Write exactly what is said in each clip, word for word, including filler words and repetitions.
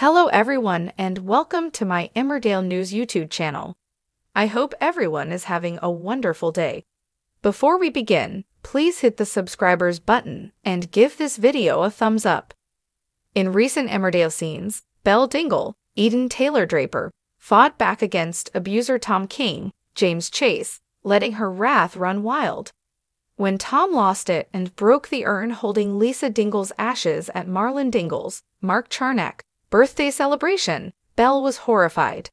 Hello everyone and welcome to my Emmerdale News YouTube channel. I hope everyone is having a wonderful day. Before we begin, please hit the subscribers button and give this video a thumbs up. In recent Emmerdale scenes, Belle Dingle, Eden Taylor Draper, fought back against abuser Tom King, James Chase, letting her wrath run wild. When Tom lost it and broke the urn holding Lisa Dingle's ashes at Marlon Dingle's, Mark Charnock, birthday celebration, Belle was horrified.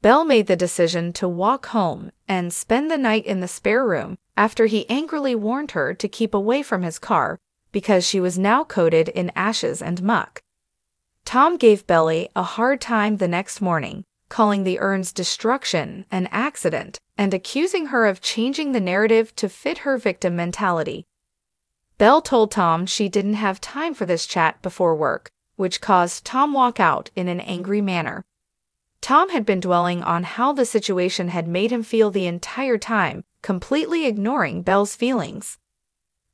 Belle made the decision to walk home and spend the night in the spare room after he angrily warned her to keep away from his car because she was now coated in ashes and muck. Tom gave Belle a hard time the next morning, calling the urn's destruction an accident and accusing her of changing the narrative to fit her victim mentality. Belle told Tom she didn't have time for this chat before work, which caused Tom to walk out in an angry manner. Tom had been dwelling on how the situation had made him feel the entire time, completely ignoring Belle's feelings.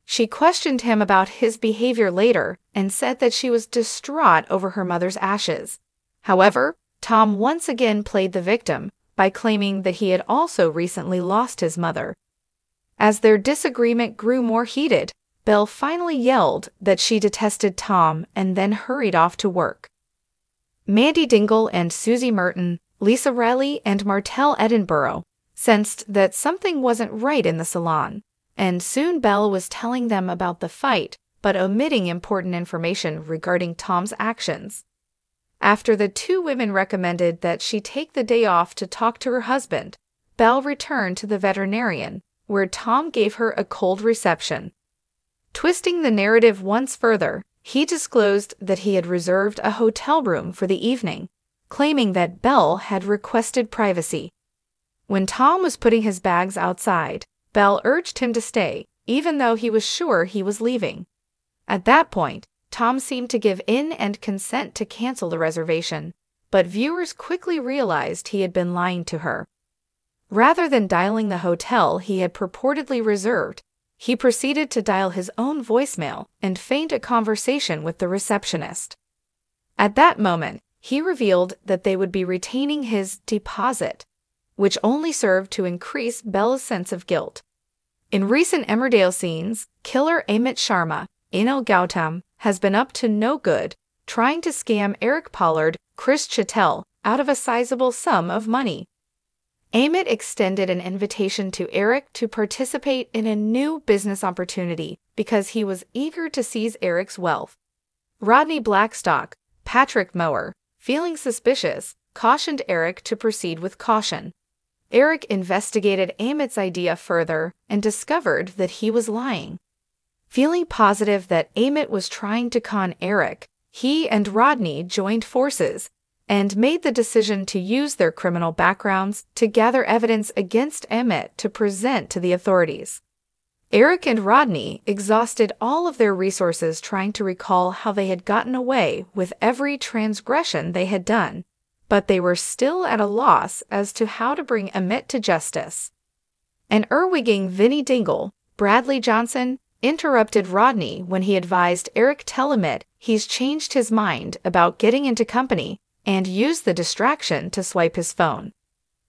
She questioned him about his behavior later and said that she was distraught over her mother's ashes. However, Tom once again played the victim by claiming that he had also recently lost his mother. As their disagreement grew more heated, Belle finally yelled that she detested Tom and then hurried off to work. Mandy Dingle and Susie Merton, Lisa Riley and Martel Edinburgh, sensed that something wasn't right in the salon, and soon Belle was telling them about the fight but omitting important information regarding Tom's actions. After the two women recommended that she take the day off to talk to her husband, Belle returned to the veterinarian, where Tom gave her a cold reception. Twisting the narrative once further, he disclosed that he had reserved a hotel room for the evening, claiming that Belle had requested privacy. When Tom was putting his bags outside, Belle urged him to stay, even though he was sure he was leaving. At that point, Tom seemed to give in and consent to cancel the reservation, but viewers quickly realized he had been lying to her. Rather than dialing the hotel he had purportedly reserved, he proceeded to dial his own voicemail and feign a conversation with the receptionist. At that moment, he revealed that they would be retaining his deposit, which only served to increase Belle's sense of guilt. In recent Emmerdale scenes, killer Amit Sharma, Anil Gautam, has been up to no good, trying to scam Eric Pollard, Chris Chittell, out of a sizable sum of money. Amit extended an invitation to Eric to participate in a new business opportunity because he was eager to seize Eric's wealth. Rodney Blackstock, Patrick Mower, feeling suspicious, cautioned Eric to proceed with caution. Eric investigated Amit's idea further and discovered that he was lying. Feeling positive that Amit was trying to con Eric, he and Rodney joined forces and made the decision to use their criminal backgrounds to gather evidence against Amit to present to the authorities. Eric and Rodney exhausted all of their resources trying to recall how they had gotten away with every transgression they had done, but they were still at a loss as to how to bring Amit to justice. An Erwigging Vinny Dingle, Bradley Johnson, interrupted Rodney when he advised Eric tell Amit he's changed his mind about getting into company and used the distraction to swipe his phone.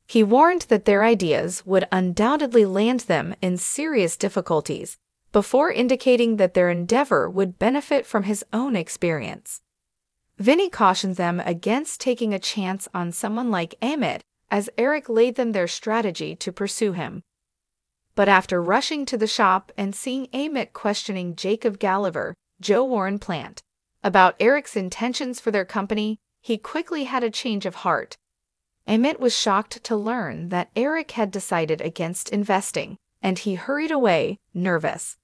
He warned that their ideas would undoubtedly land them in serious difficulties, before indicating that their endeavor would benefit from his own experience. Vinny cautioned them against taking a chance on someone like Amit, as Eric laid them their strategy to pursue him. But after rushing to the shop and seeing Amit questioning Jacob Gallagher, Joe Warren Plant, about Eric's intentions for their company, he quickly had a change of heart. Amit was shocked to learn that Eric had decided against investing, and he hurried away, nervous.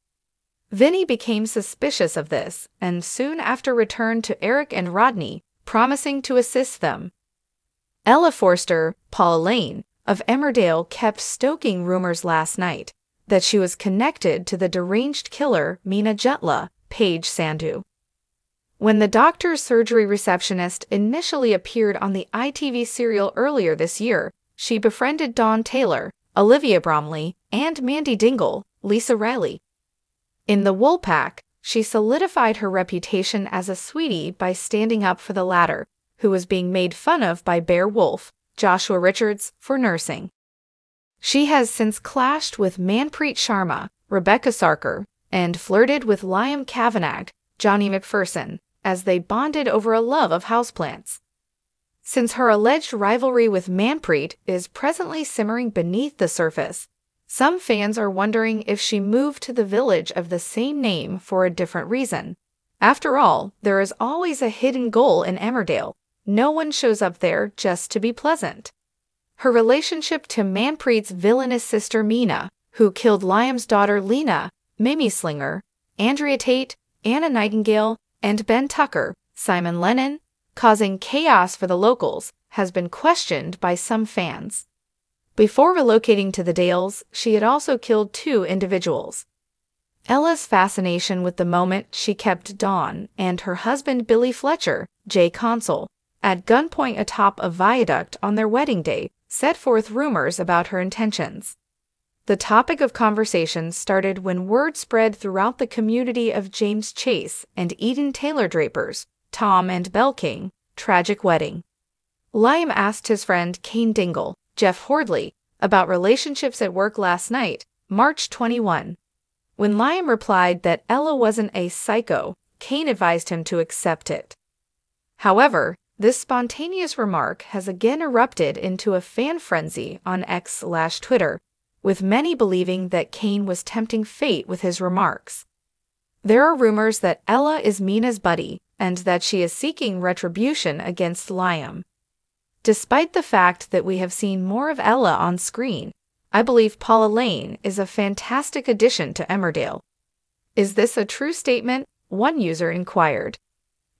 Vinny became suspicious of this, and soon after returned to Eric and Rodney, promising to assist them. Ella Forster, Paula Lane, of Emmerdale kept stoking rumors last night that she was connected to the deranged killer Meena Jutla, Paige Sandhu. When the doctor's surgery receptionist initially appeared on the I T V serial earlier this year, she befriended Dawn Taylor, Olivia Bromley, and Mandy Dingle, Lisa Riley. In The Woolpack, she solidified her reputation as a sweetie by standing up for the latter, who was being made fun of by Bear Wolf, Joshua Richards, for nursing. She has since clashed with Manpreet Sharma, Rebecca Sarkar, and flirted with Liam Kavanagh, Johnny McPherson, as they bonded over a love of houseplants. Since her alleged rivalry with Manpreet is presently simmering beneath the surface, some fans are wondering if she moved to the village of the same name for a different reason. After all, there is always a hidden goal in Emmerdale. No one shows up there just to be pleasant. Her relationship to Manpreet's villainous sister Meena, who killed Liam's daughter Lena, Mimi Slinger, Andrea Tate, Anna Nightingale, and Ben Tucker, Simon Lennon, causing chaos for the locals, has been questioned by some fans. Before relocating to the Dales, she had also killed two individuals. Ella's fascination with the moment she kept Dawn and her husband Billy Fletcher, Jay Consul, at gunpoint atop a viaduct on their wedding day, set forth rumors about her intentions. The topic of conversation started when word spread throughout the community of James Chase and Eden Taylor Draper's, Tom and Belle King, tragic wedding. Liam asked his friend Cain Dingle, Jeff Hordley, about relationships at work last night, March twenty-first. When Liam replied that Ella wasn't a psycho, Cain advised him to accept it. However, this spontaneous remark has again erupted into a fan frenzy on X slash Twitter, with many believing that Cain was tempting fate with his remarks. There are rumors that Ella is Meena's buddy and that she is seeking retribution against Liam. Despite the fact that we have seen more of Ella on screen, I believe Paula Lane is a fantastic addition to Emmerdale. Is this a true statement? One user inquired.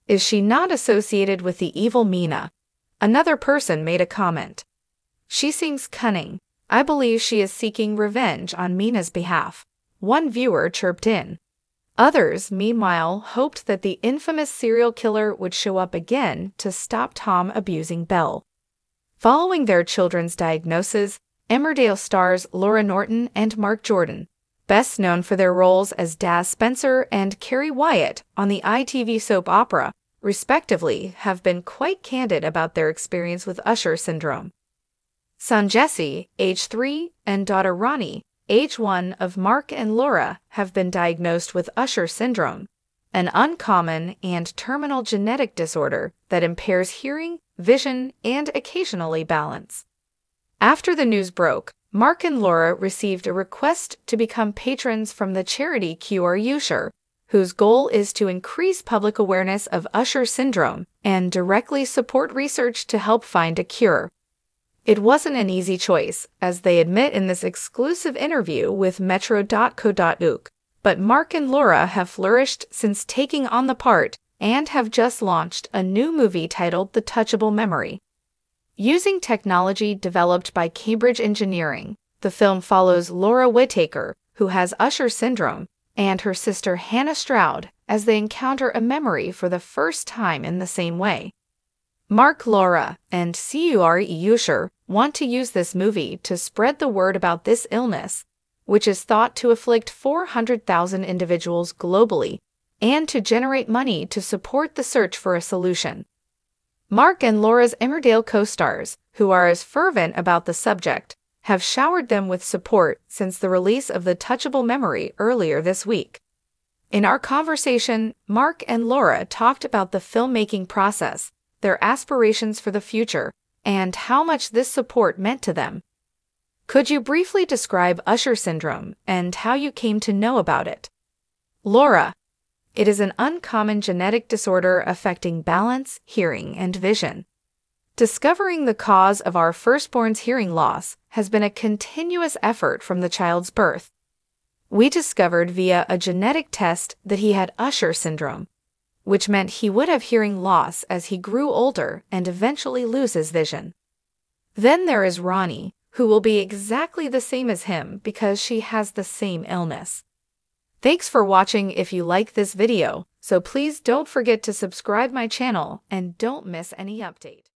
Is she not associated with the evil Meena? Another person made a comment. She seems cunning. I believe she is seeking revenge on Meena's behalf. One viewer chirped in. Others, meanwhile, hoped that the infamous serial killer would show up again to stop Tom abusing Belle. Following their children's diagnoses, Emmerdale stars Laura Norton and Mark Jordan, best known for their roles as Daz Spencer and Carrie Wyatt on the I T V soap opera, respectively, have been quite candid about their experience with Usher syndrome. Son Jesse, age three, and daughter Ronnie, age one, of Mark and Laura have been diagnosed with Usher syndrome, an uncommon and terminal genetic disorder that impairs hearing, vision, and occasionally balance. After the news broke, Mark and Laura received a request to become patrons from the charity Cure Usher, whose goal is to increase public awareness of Usher syndrome and directly support research to help find a cure. It wasn't an easy choice, as they admit in this exclusive interview with metro dot co dot U K, but Mark and Laura have flourished since taking on the part and have just launched a new movie titled The Touchable Memory. Using technology developed by Cambridge Engineering, the film follows Laura Whittaker, who has Usher syndrome, and her sister Hannah Stroud as they encounter a memory for the first time in the same way. Mark, Laura, and Cure Usher want to use this movie to spread the word about this illness, which is thought to afflict four hundred thousand individuals globally, and to generate money to support the search for a solution. Mark and Laura's Emmerdale co-stars, who are as fervent about the subject, have showered them with support since the release of The Touchable Memory earlier this week. In our conversation, Mark and Laura talked about the filmmaking process, their aspirations for the future, and how much this support meant to them. Could you briefly describe Usher syndrome and how you came to know about it? Laura: It is an uncommon genetic disorder affecting balance, hearing, and vision. Discovering the cause of our firstborn's hearing loss has been a continuous effort from the child's birth. We discovered via a genetic test that he had Usher syndrome, which meant he would have hearing loss as he grew older and eventually lose his vision. Then there is Ronnie, who will be exactly the same as him because she has the same illness. Thanks for watching. If you like this video, so please don't forget to subscribe my channel and don't miss any update.